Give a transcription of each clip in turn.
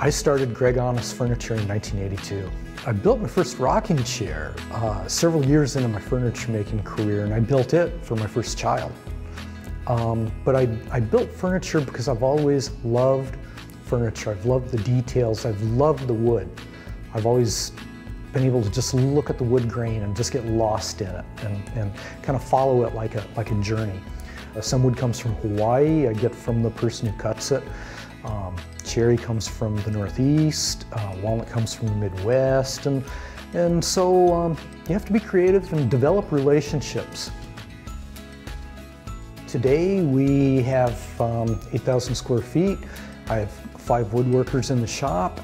I started Greg Aanes Furniture in 1982. I built my first rocking chair several years into my furniture making career, and I built it for my first child. But I built furniture because I've always loved furniture. I've loved the details, I've loved the wood. I've always been able to just look at the wood grain and just get lost in it and kind of follow it like a journey. Some wood comes from Hawaii, I get from the person who cuts it. Cherry comes from the Northeast, walnut comes from the Midwest, and so you have to be creative and develop relationships. Today we have 8,000 square feet. I have 5 woodworkers in the shop,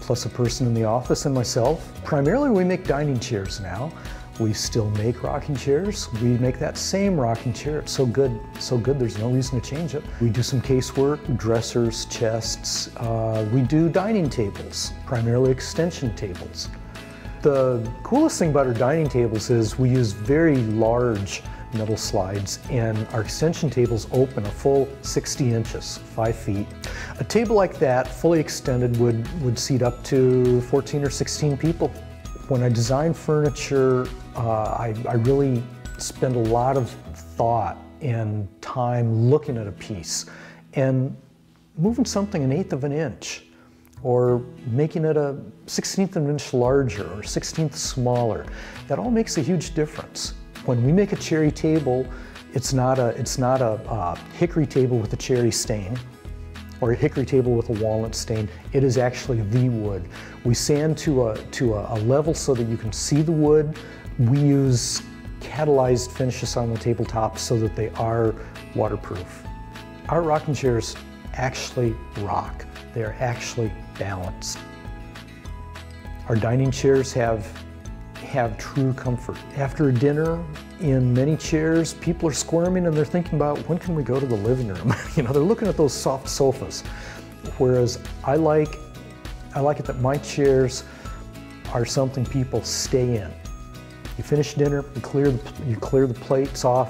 plus a person in the office and myself. Primarily we make dining chairs now. We still make rocking chairs. We make that same rocking chair. It's so good, there's no reason to change it. We do some casework, dressers, chests. We do dining tables, primarily extension tables. The coolest thing about our dining tables is we use very large metal slides, and our extension tables open a full 60 inches, 5 feet. A table like that, fully extended, would seat up to 14 or 16 people. When I design furniture, I really spend a lot of thought and time looking at a piece and moving something 1/8 of an inch or making it a 1/16 of an inch larger or 1/16 smaller. That all makes a huge difference. When we make a cherry table, it's not a hickory table with a cherry stain or a hickory table with a walnut stain. It is actually the wood. We sand to a level so that you can see the wood. We use catalyzed finishes on the tabletop so that they are waterproof. Our rocking chairs actually rock. They're actually balanced. Our dining chairs have true comfort. After a dinner, in many chairs, people are squirming and they're thinking about, when can we go to the living room? You know, they're looking at those soft sofas. Whereas I like it that my chairs are something people stay in. You finish dinner, you clear the plates off,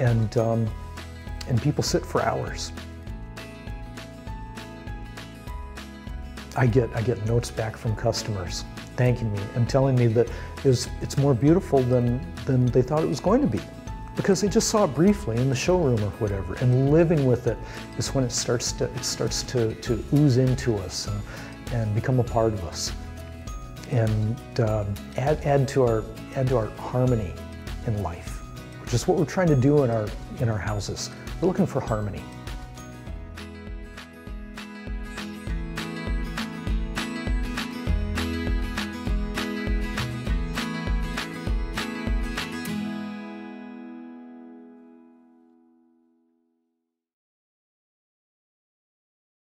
and people sit for hours. I get notes back from customers thanking me and telling me that it's more beautiful than they thought it was going to be, because they just saw it briefly in the showroom or whatever, and living with it is when it starts to ooze into us and become a part of us and add to our harmony in life, which is what we're trying to do in our houses. We're looking for harmony.